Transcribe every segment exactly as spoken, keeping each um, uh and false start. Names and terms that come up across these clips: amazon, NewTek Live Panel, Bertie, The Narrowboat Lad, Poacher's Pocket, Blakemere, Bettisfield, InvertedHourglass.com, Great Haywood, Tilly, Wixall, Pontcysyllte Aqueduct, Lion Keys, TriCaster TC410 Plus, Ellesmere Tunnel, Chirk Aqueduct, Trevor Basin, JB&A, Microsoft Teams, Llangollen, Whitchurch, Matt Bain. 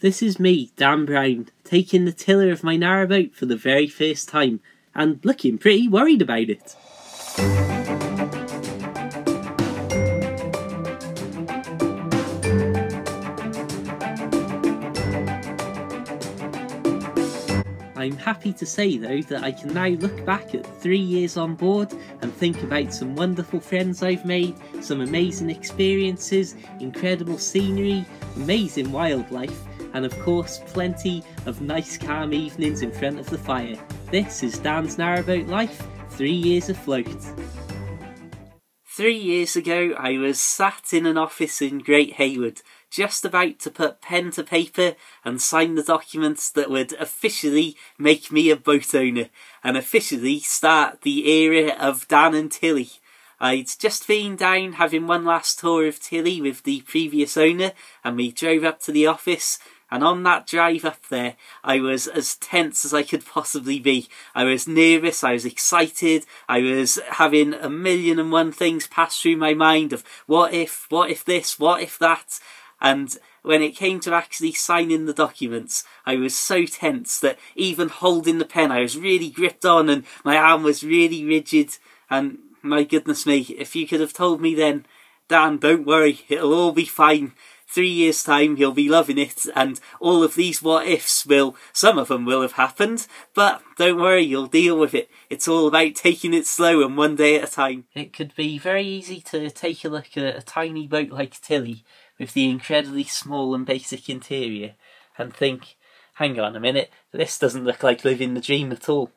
This is me, Dan Brown, taking the tiller of my narrowboat for the very first time, and looking pretty worried about it. I'm happy to say though that I can now look back at three years on board and think about some wonderful friends I've made, some amazing experiences, incredible scenery, amazing wildlife, and of course plenty of nice calm evenings in front of the fire. This is Dan's Narrowboat Life, three years afloat. Three years ago I was sat in an office in Great Haywood, just about to put pen to paper and sign the documents that would officially make me a boat owner and officially start the era of Dan and Tilly. I'd just been down having one last tour of Tilly with the previous owner, and we drove up to the office, and on that drive up there I was as tense as I could possibly be. I was nervous, I was excited, I was having a million and one things pass through my mind of what if, what if this, what if that. And when it came to actually signing the documents, I was so tense that even holding the pen I was really gripped on and my arm was really rigid. And my goodness me, if you could have told me then, Dan, don't worry, it'll all be fine. Three years time, you'll be loving it, and all of these what-ifs will, some of them will have happened, but don't worry, you'll deal with it. It's all about taking it slow and one day at a time. It could be very easy to take a look at a tiny boat like Tilly, with the incredibly small and basic interior, and think, hang on a minute, this doesn't look like living the dream at all.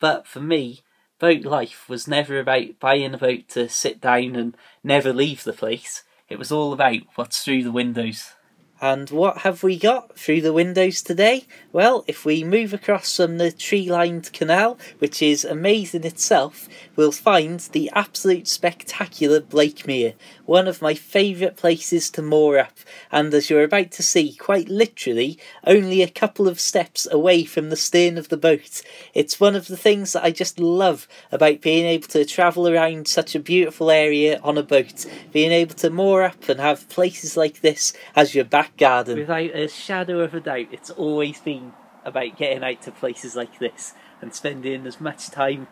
But for me, boat life was never about buying a boat to sit down and never leave the place. It was all about what's through the windows. And what have we got through the windows today? Well, if we move across from the tree-lined canal, which is amazing itself, we'll find the absolute spectacular Blakemere, one of my favourite places to moor up, and as you're about to see, quite literally, only a couple of steps away from the stern of the boat. It's one of the things that I just love about being able to travel around such a beautiful area on a boat, being able to moor up and have places like this as your back garden. Without a shadow of a doubt, it's always been about getting out to places like this and spending as much time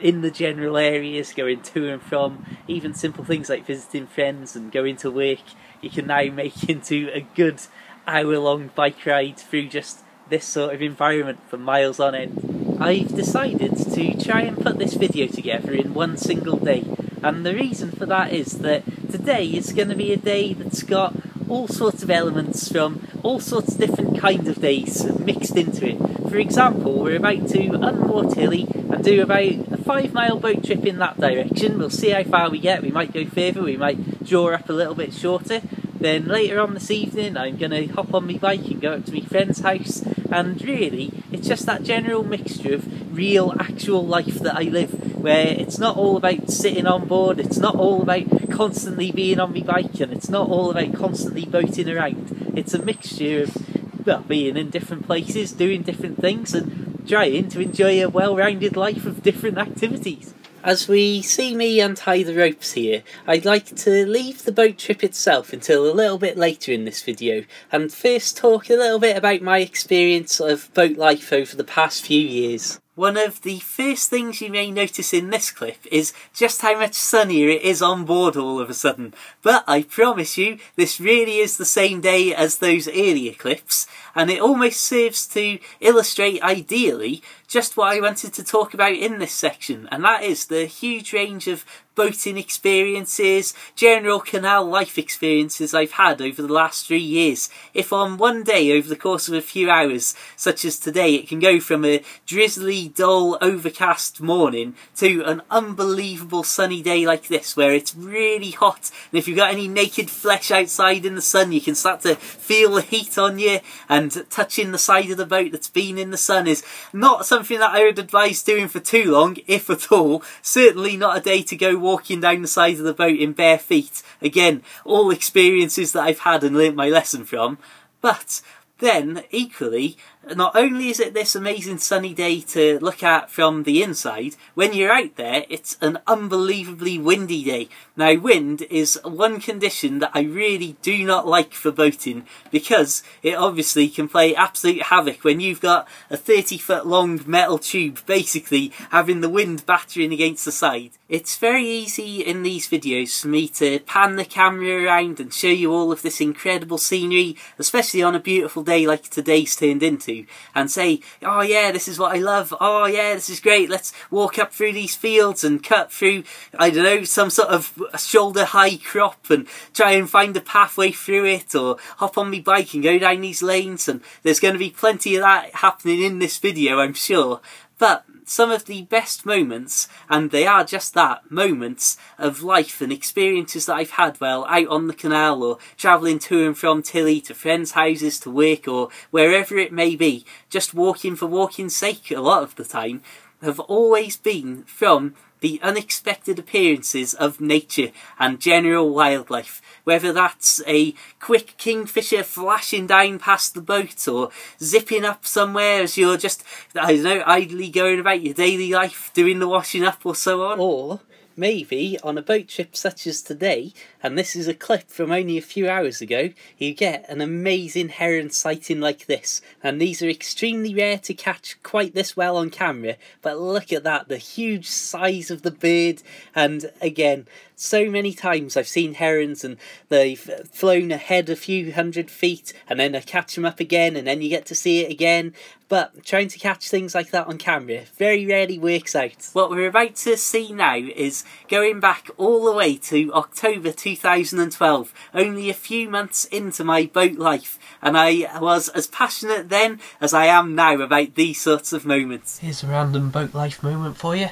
in the general areas, going to and from. Even simple things like visiting friends and going to work, you can now make into a good hour-long bike ride through just this sort of environment for miles on end. I've decided to try and put this video together in one single day, and the reason for that is that today is going to be a day that's got all sorts of elements from all sorts of different kinds of days mixed into it. For example, we're about to unmoor Tilly and do about a five mile boat trip in that direction. We'll see how far we get, we might go further, we might draw up a little bit shorter. Then later on this evening I'm going to hop on my bike and go up to my friend's house, and really it's just that general mixture of real actual life that I live, where it's not all about sitting on board, it's not all about constantly being on my bike, and it's not all about constantly boating around. It's a mixture of, well, being in different places, doing different things, and trying to enjoy a well-rounded life of different activities. As we see me untie the ropes here, I'd like to leave the boat trip itself until a little bit later in this video, and first talk a little bit about my experience of boat life over the past few years. One of the first things you may notice in this clip is just how much sunnier it is on board all of a sudden. But I promise you, this really is the same day as those earlier clips, and it almost serves to illustrate ideally just what I wanted to talk about in this section, and that is the huge range of boating experiences, general canal life experiences I've had over the last three years. If on one day over the course of a few hours, such as today, it can go from a drizzly, dull, overcast morning to an unbelievable sunny day like this, where it's really hot, and if you've got any naked flesh outside in the sun, you can start to feel the heat on you, and touching the side of the boat that's been in the sun is not something Something that I would advise doing for too long, if at all. Certainly not a day to go walking down the side of the boat in bare feet. Again, all experiences that I've had and learnt my lesson from. But Then, equally, not only is it this amazing sunny day to look at from the inside, when you're out there, it's an unbelievably windy day. Now, wind is one condition that I really do not like for boating, because it obviously can play absolute havoc when you've got a thirty foot long metal tube basically having the wind battering against the side. It's very easy in these videos for me to pan the camera around and show you all of this incredible scenery, especially on a beautiful day Day like today's turned into, and say, oh yeah, this is what I love, oh yeah, this is great, let's walk up through these fields and cut through, I don't know, some sort of shoulder high crop and try and find a pathway through it, or hop on my bike and go down these lanes. And there's going to be plenty of that happening in this video, I'm sure. But some of the best moments, and they are just that, moments of life and experiences that I've had while out on the canal or travelling to and from Tilly to friends' houses, to work, or wherever it may be, just walking for walking's sake a lot of the time, have always been from the unexpected appearances of nature and general wildlife. Whether that's a quick kingfisher flashing down past the boat, or zipping up somewhere as you're just, I don't know, idly going about your daily life, doing the washing up or so on. Or maybe on a boat trip such as today, and this is a clip from only a few hours ago, you get an amazing heron sighting like this. And these are extremely rare to catch quite this well on camera, but look at that, the huge size of the bird. And again, so many times I've seen herons and they've flown ahead a few hundred feet, and then I catch them up again, and then you get to see it again. But trying to catch things like that on camera very rarely works out. What we're about to see now is going back all the way to October two thousand twelve, only a few months into my boat life, and I was as passionate then as I am now about these sorts of moments. Here's a random boat life moment for you.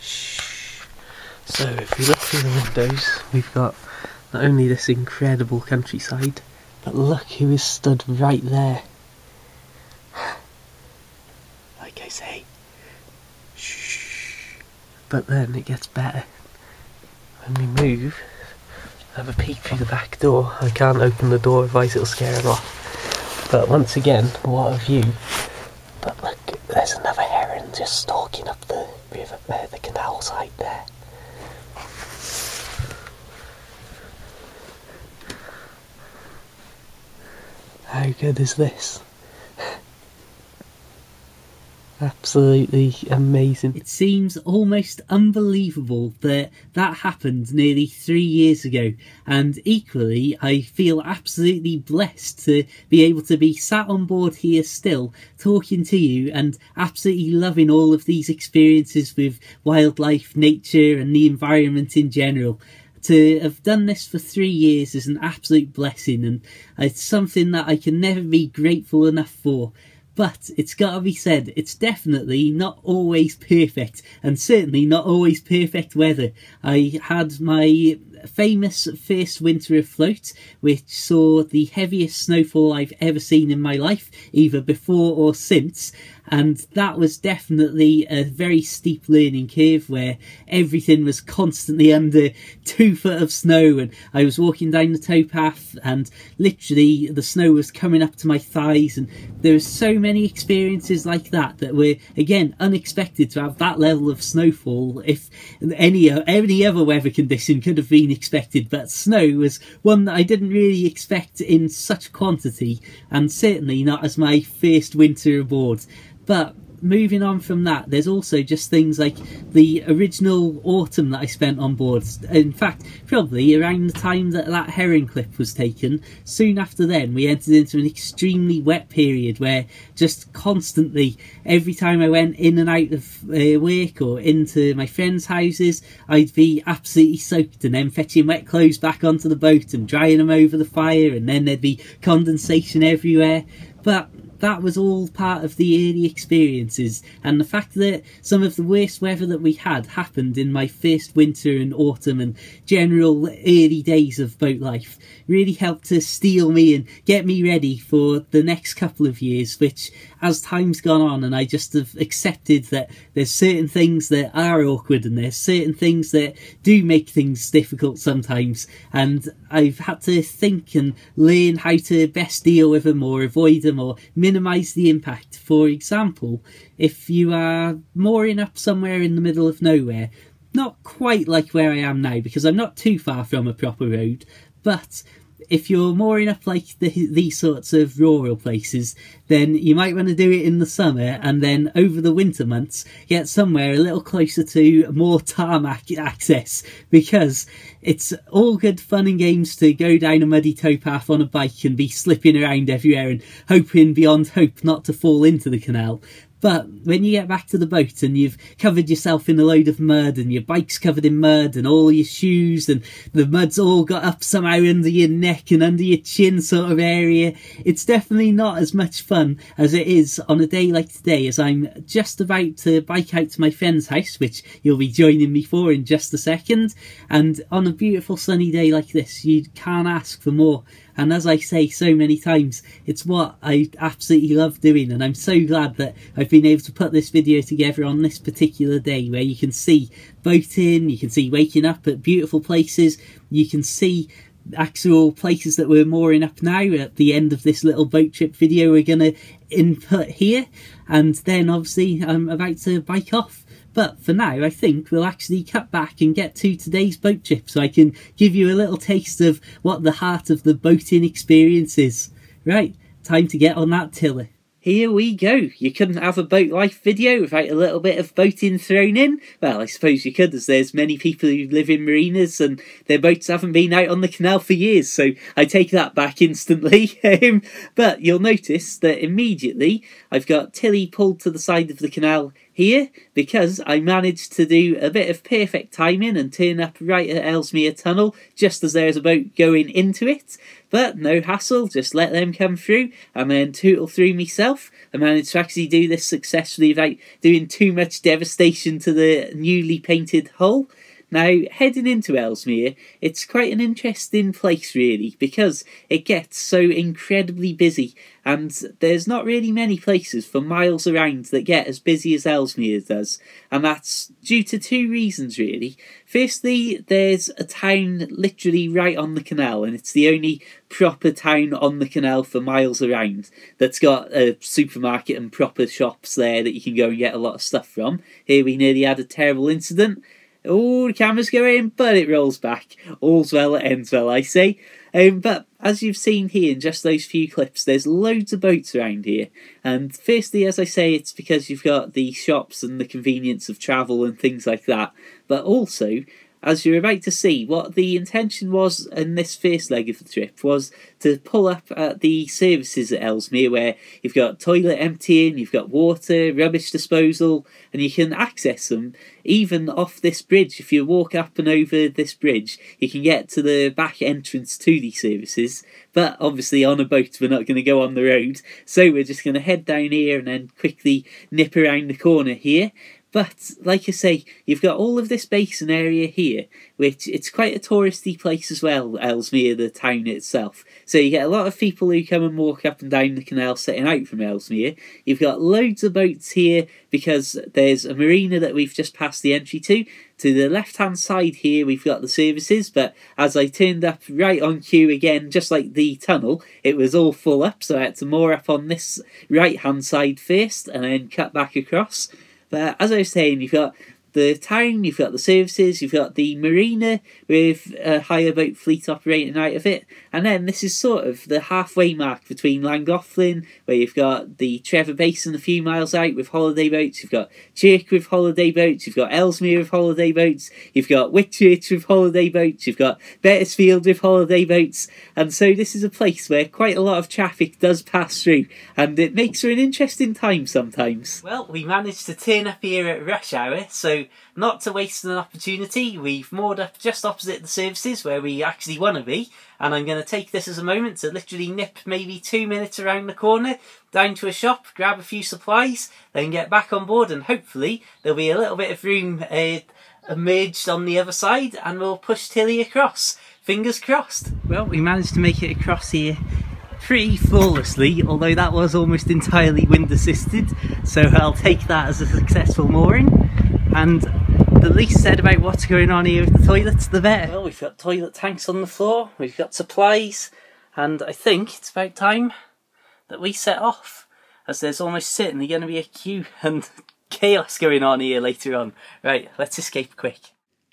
Shh. So if we look through the windows, we've got not only this incredible countryside, but look who is stood right there. Like I say, shh. But then it gets better. When we move, have a peek through the back door. I can't open the door, otherwise it'll scare him off. But once again, what a view. But look, there's another heron just stalking up the river, uh, the canal side there. How good is this? Absolutely amazing. It seems almost unbelievable that that happened nearly three years ago, and equally I feel absolutely blessed to be able to be sat on board here still talking to you and absolutely loving all of these experiences with wildlife, nature and the environment in general. To have done this for three years is an absolute blessing, and it's something that I can never be grateful enough for. But it's got to be said, it's definitely not always perfect, and certainly not always perfect weather. I had my famous first winter afloat, which saw the heaviest snowfall I've ever seen in my life, either before or since, and that was definitely a very steep learning curve where everything was constantly under two foot of snow, and I was walking down the towpath and literally the snow was coming up to my thighs. And there were so many experiences like that that were again unexpected to have that level of snowfall. If any any other weather condition could have been expected, but snow was one that I didn't really expect in such quantity, and certainly not as my first winter aboard. But moving on from that, there's also just things like the original autumn that I spent on board. In fact, probably around the time that that heron clip was taken, soon after then we entered into an extremely wet period where just constantly, every time I went in and out of uh, work or into my friends' houses, I'd be absolutely soaked, and then fetching wet clothes back onto the boat and drying them over the fire, and then there'd be condensation everywhere. But that was all part of the early experiences, and the fact that some of the worst weather that we had happened in my first winter and autumn and general early days of boat life really helped to steel me and get me ready for the next couple of years, which as time's gone on and I just have accepted that there's certain things that are awkward and there's certain things that do make things difficult sometimes, and I've had to think and learn how to best deal with them or avoid them or minimise the impact. For example, if you are mooring up somewhere in the middle of nowhere, not quite like where I am now because I'm not too far from a proper road, but if you're mooring up like the, these sorts of rural places, then you might want to do it in the summer and then over the winter months get somewhere a little closer to more tarmac access, because it's all good fun and games to go down a muddy towpath on a bike and be slipping around everywhere and hoping beyond hope not to fall into the canal. But when you get back to the boat and you've covered yourself in a load of mud and your bike's covered in mud and all your shoes and the mud's all got up somehow under your neck and under your chin sort of area, it's definitely not as much fun as it is on a day like today, as I'm just about to bike out to my friend's house, which you'll be joining me for in just a second. And on a beautiful sunny day like this, you can't ask for more. And as I say so many times, it's what I absolutely love doing, and I'm so glad that I've been able to put this video together on this particular day, where you can see boating, you can see waking up at beautiful places, you can see actual places that we're mooring up now at the end of this little boat trip video we're going to input here, and then obviously I'm about to bike off. But for now, I think we'll actually cut back and get to today's boat trip so I can give you a little taste of what the heart of the boating experience is. Right, time to get on that tiller. Here we go. You couldn't have a boat life video without a little bit of boating thrown in. Well, I suppose you could, as there's many people who live in marinas and their boats haven't been out on the canal for years, so I take that back instantly. But you'll notice that immediately I've got Tilly pulled to the side of the canal here, because I managed to do a bit of perfect timing and turn up right at Ellesmere Tunnel just as there's a boat going into it. But no hassle, just let them come through and then tootle through myself. I managed to actually do this successfully without doing too much devastation to the newly painted hull. Now, heading into Ellesmere, it's quite an interesting place really, because it gets so incredibly busy, and there's not really many places for miles around that get as busy as Ellesmere does, and that's due to two reasons really. Firstly, there's a town literally right on the canal, and it's the only proper town on the canal for miles around that's got a supermarket and proper shops there that you can go and get a lot of stuff from. Here we nearly had a terrible incident. Oh, the camera's going, but it rolls back. All's well that ends well, I say. Um, but as you've seen here in just those few clips, there's loads of boats around here. And firstly, as I say, it's because you've got the shops and the convenience of travel and things like that. But also, as you're about to see, what the intention was in this first leg of the trip was to pull up at the services at Ellesmere, where you've got toilet emptying, you've got water, rubbish disposal, and you can access them even off this bridge. If you walk up and over this bridge, you can get to the back entrance to these services. But obviously on a boat, we're not going to go on the road, so we're just going to head down here and then quickly nip around the corner here. But, like I say, you've got all of this basin area here, which it's quite a touristy place as well, Ellesmere, the town itself. So you get a lot of people who come and walk up and down the canal setting out from Ellesmere. You've got loads of boats here because there's a marina that we've just passed the entry to. To the left-hand side here, we've got the services, but as I turned up right on cue again, just like the tunnel, it was all full up, so I had to moor up on this right-hand side first and then cut back across. But as I was saying, you've got the town, you've got the services, you've got the marina with a hire boat fleet operating out of it. And then this is sort of the halfway mark between Llangollen, where you've got the Trevor Basin a few miles out with holiday boats, you've got Chirk with holiday boats, you've got Ellesmere with holiday boats, you've got Whitchurch with holiday boats, you've got Bettisfield with holiday boats. And so this is a place where quite a lot of traffic does pass through, and it makes for an interesting time sometimes. Well, we managed to turn up here at rush hour, so not to waste an opportunity, we've moored up just opposite the services where we actually want to be, and I'm going to take this as a moment to literally nip maybe two minutes around the corner, down to a shop, grab a few supplies, then get back on board, and hopefully there'll be a little bit of room uh, emerged on the other side and we'll push Tilly across. Fingers crossed. Well, we managed to make it across here pretty flawlessly, although that was almost entirely wind assisted, so I'll take that as a successful mooring. And the least said about what's going on here with the toilets, the better. Well, we've got toilet tanks on the floor, we've got supplies, and I think it's about time that we set off, as there's almost certainly going to be a queue and chaos going on here later on. Right, let's escape quick.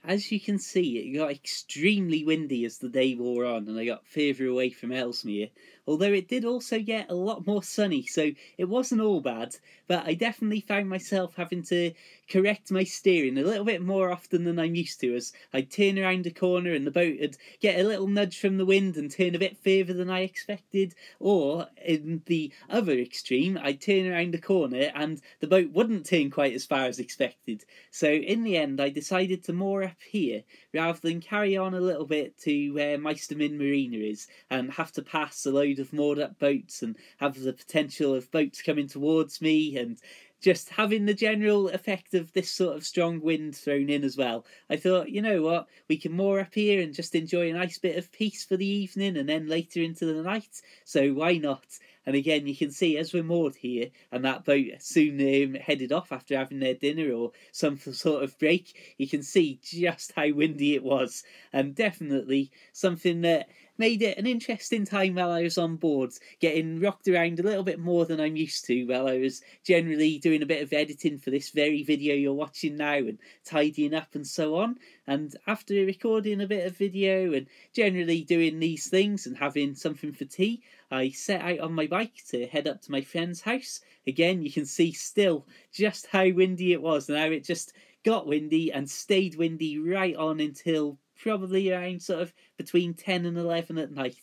As you can see, it got extremely windy as the day wore on and I got further away from Ellesmere, although it did also get a lot more sunny, so it wasn't all bad, but I definitely found myself having to correct my steering a little bit more often than I'm used to, as I'd turn around a corner and the boat would get a little nudge from the wind and turn a bit further than I expected, or in the other extreme, I'd turn around a corner and the boat wouldn't turn quite as far as expected. So in the end, I decided to moor up here rather than carry on a little bit to where Meistermin Marina is and have to pass a load of moored up boats and have the potential of boats coming towards me, and just having the general effect of this sort of strong wind thrown in as well. I thought, you know what, we can moor up here and just enjoy a nice bit of peace for the evening and then later into the night, so why not? And again, you can see as we're moored here, and that boat soon um, headed off after having their dinner or some sort of break, you can see just how windy it was, and definitely something that made it an interesting time while I was on board, getting rocked around a little bit more than I'm used to while I was generally doing a bit of editing for this very video you're watching now and tidying up and so on. And after recording a bit of video and generally doing these things and having something for tea, I set out on my bike to head up to my friend's house. Again, you can see still just how windy it was and how it just got windy and stayed windy right on until probably around sort of between ten and eleven at night.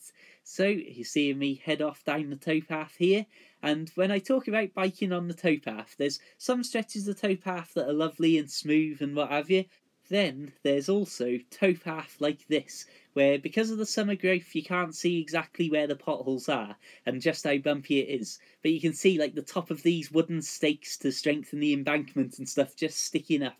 So you're seeing me head off down the towpath here, and when I talk about biking on the towpath, there's some stretches of the towpath that are lovely and smooth and what have you. Then there's also towpath like this, where because of the summer growth you can't see exactly where the potholes are and just how bumpy it is, but you can see like the top of these wooden stakes to strengthen the embankment and stuff just sticking up.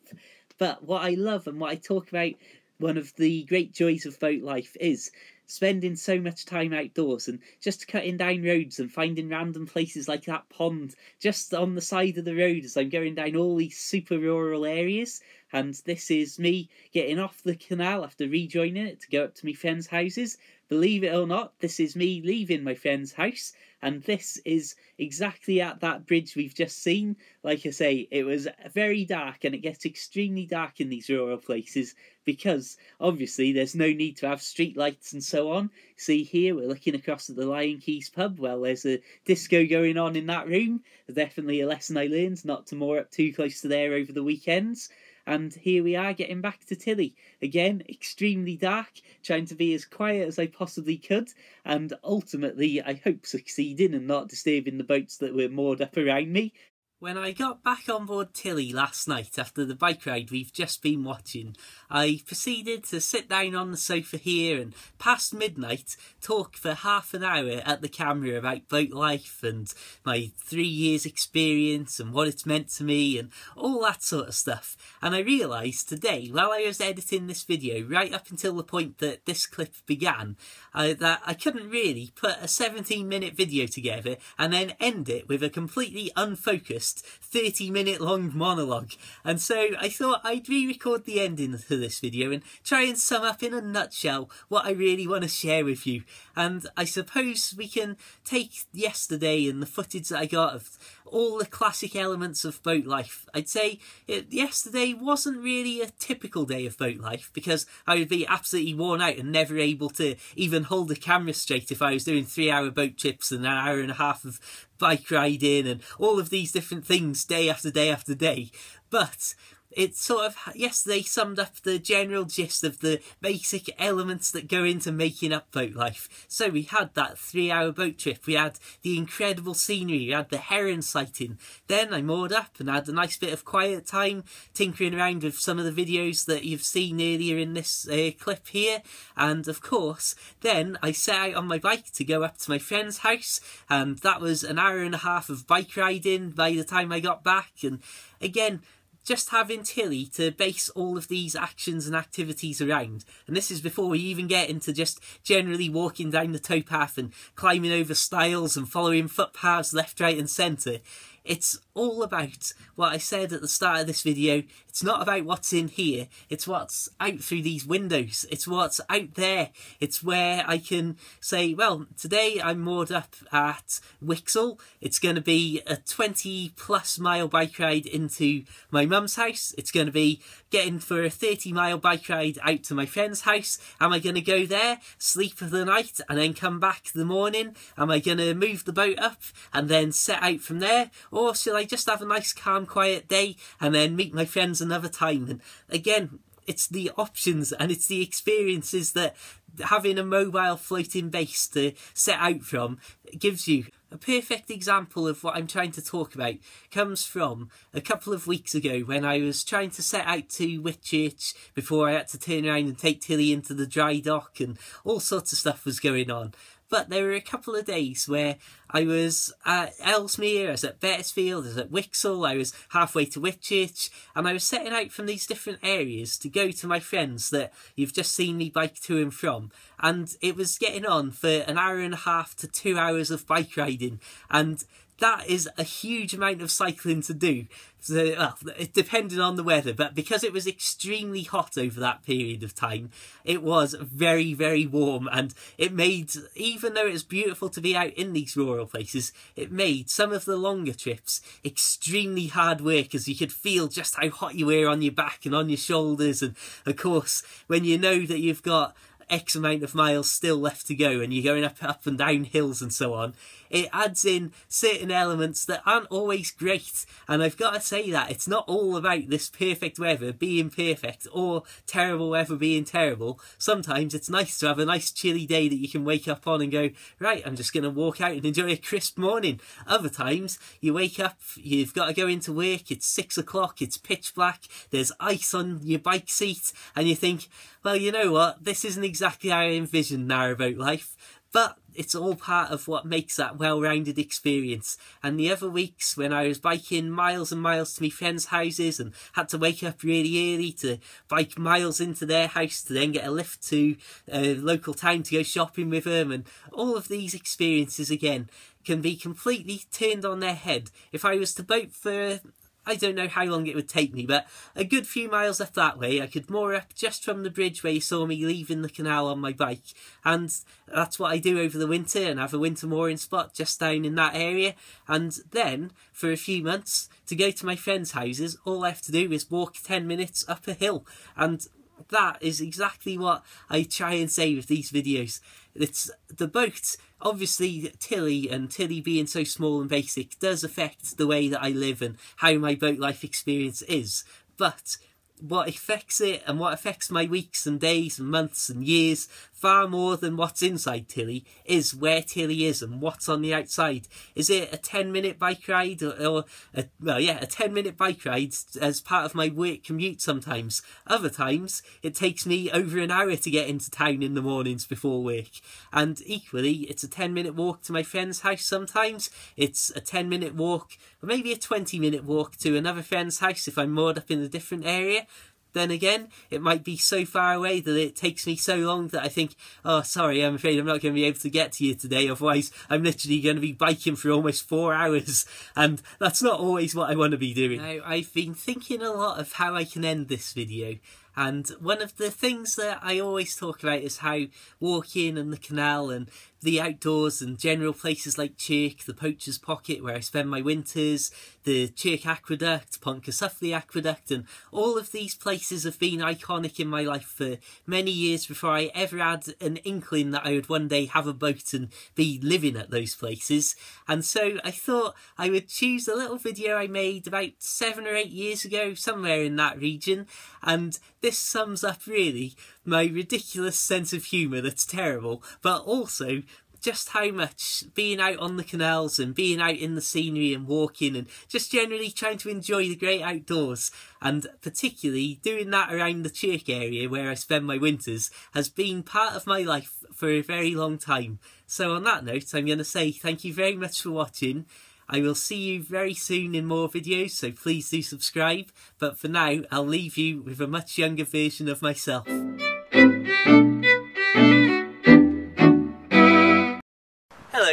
But what I love and what I talk about, one of the great joys of boat life, is spending so much time outdoors and just cutting down roads and finding random places like that pond just on the side of the road as I'm going down all these super rural areas. And this is me getting off the canal after rejoining it to go up to my friends' houses. Believe it or not, this is me leaving my friend's house, and this is exactly at that bridge we've just seen. Like I say, it was very dark, and it gets extremely dark in these rural places because obviously there's no need to have street lights and so on. See here, we're looking across at the Lion Keys pub. Well, there's a disco going on in that room. Definitely a lesson I learned not to moor up too close to there over the weekends. And here we are getting back to Tilly. Again, extremely dark, trying to be as quiet as I possibly could, and ultimately I hope succeeding and not disturbing the boats that were moored up around me. When I got back on board Tilly last night after the bike ride we've just been watching, I proceeded to sit down on the sofa here and past midnight talk for half an hour at the camera about boat life and my three years experience and what it's meant to me and all that sort of stuff. And I realised today, while I was editing this video right up until the point that this clip began, I, that I couldn't really put a seventeen minute video together and then end it with a completely unfocused thirty minute long monologue. And so I thought I'd re-record the ending to this video and try and sum up in a nutshell what I really want to share with you. And I suppose we can take yesterday and the footage that I got of all the classic elements of boat life. I'd say it, yesterday wasn't really a typical day of boat life because I would be absolutely worn out and never able to even hold the camera straight if I was doing three hour boat trips and an hour and a half of bike riding and all of these different things day after day after day. But it sort of, yesterday summed up the general gist of the basic elements that go into making up boat life. So we had that three hour boat trip, we had the incredible scenery, we had the heron sighting, then I moored up and had a nice bit of quiet time tinkering around with some of the videos that you've seen earlier in this uh, clip here, and of course then I set out on my bike to go up to my friend's house, and that was an hour and a half of bike riding by the time I got back. And again, just having Tilly to base all of these actions and activities around. And this is before we even get into just generally walking down the towpath and climbing over stiles and following footpaths left, right and centre. It's all about what I said at the start of this video. It's not about what's in here. It's what's out through these windows. It's what's out there. It's where I can say, well, today I'm moored up at Wixall. It's going to be a twenty plus mile bike ride into my mum's house. It's going to be getting for a thirty mile bike ride out to my friend's house. Am I going to go there, sleep for the night and then come back the morning? Am I going to move the boat up and then set out from there? Or shall I just have a nice, calm, quiet day and then meet my friends another time? And again, it's the options and it's the experiences that having a mobile floating base to set out from gives you. A perfect example of what I'm trying to talk about comes from a couple of weeks ago when I was trying to set out to Whitchurch before I had to turn around and take Tilly into the dry dock and all sorts of stuff was going on. But there were a couple of days where I was at Ellesmere, I was at Bettisfield, I was at Wixall, I was halfway to Whitchurch, and I was setting out from these different areas to go to my friends that you've just seen me bike to and from. And it was getting on for an hour and a half to two hours of bike riding. And that is a huge amount of cycling to do, so, well, it depended on the weather, but because it was extremely hot over that period of time, it was very, very warm, and it made, even though it's beautiful to be out in these rural places, it made some of the longer trips extremely hard work, as you could feel just how hot you were on your back and on your shoulders. And of course, when you know that you've got X amount of miles still left to go and you're going up, up and down hills and so on, it adds in certain elements that aren't always great. And I've got to say that it's not all about this perfect weather being perfect or terrible weather being terrible. Sometimes it's nice to have a nice chilly day that you can wake up on and go, right, I'm just going to walk out and enjoy a crisp morning. Other times you wake up, you've got to go into work, it's six o'clock, it's pitch black, there's ice on your bike seat, and you think, well, you know what, this isn't exactly how I envisioned narrowboat life, but it's all part of what makes that well-rounded experience. And the other weeks when I was biking miles and miles to my friends' houses and had to wake up really early to bike miles into their house to then get a lift to a local town to go shopping with them, and all of these experiences again can be completely turned on their head. If I was to boat for, I don't know how long it would take me, but a good few miles up that way, I could moor up just from the bridge where you saw me leaving the canal on my bike. And that's what I do over the winter, and have a winter mooring spot just down in that area. And then, for a few months, to go to my friends' houses, all I have to do is walk ten minutes up a hill. And that is exactly what I try and say with these videos. It's the boat, obviously Tilly, and Tilly being so small and basic does affect the way that I live and how my boat life experience is. But what affects it and what affects my weeks and days and months and years far more than what's inside Tilly is where Tilly is and what's on the outside. Is it a ten minute bike ride or, or a, well yeah a ten minute bike ride as part of my work commute? Sometimes, other times it takes me over an hour to get into town in the mornings before work, and equally it's a ten minute walk to my friend's house. Sometimes it's a ten minute walk, or maybe a twenty minute walk to another friend's house if I'm moored up in a different area. Then again, it might be so far away that it takes me so long that I think, oh, sorry, I'm afraid I'm not going to be able to get to you today. Otherwise, I'm literally going to be biking for almost four hours. And that's not always what I want to be doing. Now, I've been thinking a lot of how I can end this video. And one of the things that I always talk about is how walking and the canal and the outdoors and general places like Chirk, the Poacher's Pocket where I spend my winters, the Chirk Aqueduct, Pontcysyllte Aqueduct, and all of these places have been iconic in my life for many years before I ever had an inkling that I would one day have a boat and be living at those places. And so I thought I would choose a little video I made about seven or eight years ago, somewhere in that region, and this sums up really my ridiculous sense of humour that's terrible, but also just how much being out on the canals and being out in the scenery and walking and just generally trying to enjoy the great outdoors, and particularly doing that around the Chirk area where I spend my winters, has been part of my life for a very long time. So on that note, I'm going to say thank you very much for watching. I will see you very soon in more videos, so please do subscribe. But for now, I'll leave you with a much younger version of myself. Hello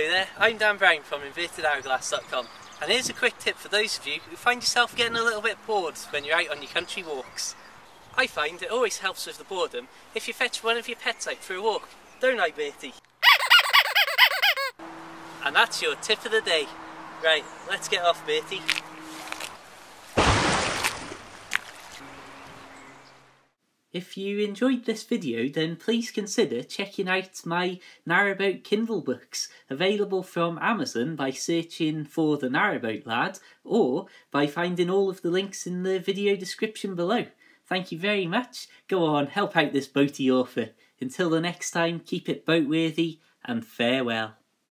there, I'm Dan Brown from Inverted Hourglass dot com, and here's a quick tip for those of you who find yourself getting a little bit bored when you're out on your country walks. I find it always helps with the boredom if you fetch one of your pets out for a walk, don't I, Bertie? And that's your tip of the day. Right, let's get off, Bertie. If you enjoyed this video, then please consider checking out my Narrowboat Kindle books, available from Amazon by searching for The Narrowboat Lad, or by finding all of the links in the video description below. Thank you very much. Go on, help out this boaty author. Until the next time, keep it boat-worthy, and farewell.